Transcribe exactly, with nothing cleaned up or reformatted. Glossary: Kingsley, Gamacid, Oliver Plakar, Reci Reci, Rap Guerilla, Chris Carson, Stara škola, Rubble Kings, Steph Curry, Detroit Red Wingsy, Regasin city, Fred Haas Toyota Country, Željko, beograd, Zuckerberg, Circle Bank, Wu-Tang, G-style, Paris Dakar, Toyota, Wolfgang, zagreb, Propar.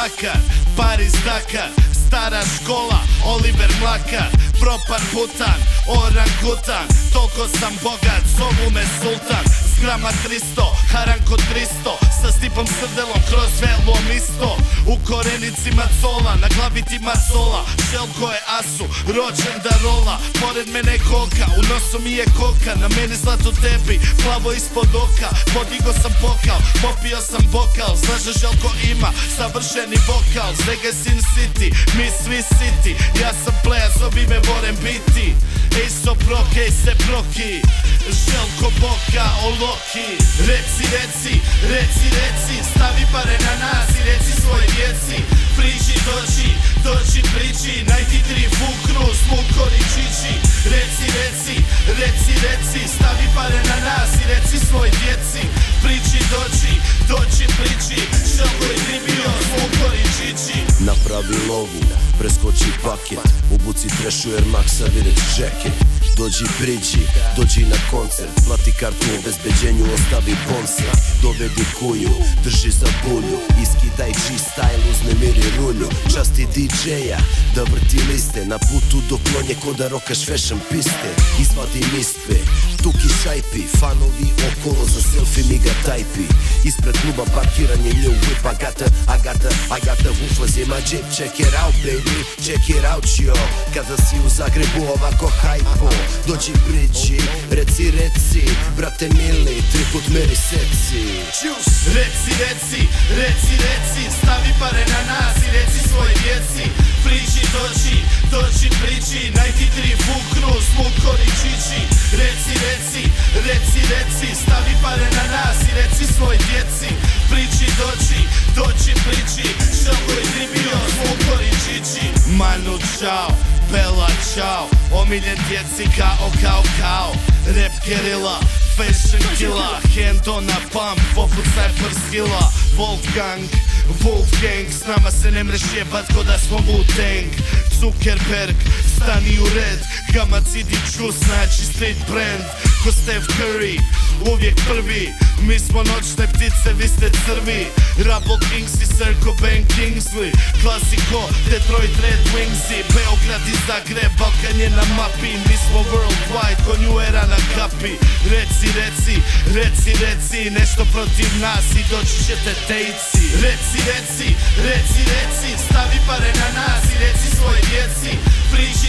Bakar, Paris Dakar, Stara škola, Oliver Plakar, Propar Wu-Tang, orangutan, toliko sam bogat, zovu me sultan. S grama tristo, haranko tristo, sa stipom srdelom, kroz velom isto. U korenicima cola, na glavi ti masola, Željko je asu, rođen da rola. Pored mene koka, u nosu mi je koka, na meni zlato tebi, plavo ispod oka. Podigo sam pokal, popio sam bokal, znaš Željko ima savršeni vokal. Regasin city, mi svi city, ja sam playa, zovi me Voren biti. Ej so proke, ej se proki, Željko boka, oloki. Reci reci, reci reci, stavi pare na nas i reci svoje djeci. Priči dođi, dođi priči, najti tri fukru, smukori čiči. Reci reci, reci reci, stavi pare na nas i reci svoje djeci. Priči dođi, dođi priči, Željko je tribio, smukori čiči. Napravi lovu, preskoči paket, obuci trešu jer maksa vireć žeket. Dođi priđi, dođi na koncert, plati kartu u obezbeđenju, ostavi bonser. Dovedi kuju, drži za bulju, iskidaj G-style, uznemiri rulju. Časti di džeja da vrti liste, na putu do klonje ko da rokaš fashion piste. Izvadi mispe, tuki šajpi, fanovi okolo za selfie mi ga tajpi. Ispred kluba parkiranje nju whip, I gotta, I gotta, I gotta uflaz je my jeep. Check it out baby, check it out yo, kada si u Zagrebu ovako hajpo. Dođi priđi, reci reci, brate mili, triput meri seci. Reci reci, reci reci, stavi pare na nas i reci svoje djeci. Priđi dođi, dođi priđi, najti tri fukru, smukori čiči. Reci reci, reci reci, stavi pare na nas i reci svoje djeci. Priđi dođi, dođi priđi, Željko je tribio, smukori čiči. Manu čao, Bela čao, omiljen djeci kao kao kao. Rap Guerilla, fashion killa, hand on a pump, poput cypher skilla. Wolfgang, Wolfgang, s nama se ne mreš jebat ko da smo Wu-Tang. Zuckerberg, stani u red, Gamacid i čus, znači street brand. Ko Steph Curry, uvijek prvi, mi smo noćne ptice, vi ste crvi. Rubble Kings i Circle Bank Kingsley, klasiko Detroit Red Wingsy, Beograd i Zagreb, Balkan je na mapi. Mi smo worldwide, ko nju era na kapi. Reci reci, reci reci, nešto protiv nas i doći će te tejci. Reci reci, reci reci, stavi pare na nas i reci svoje djeci. Priči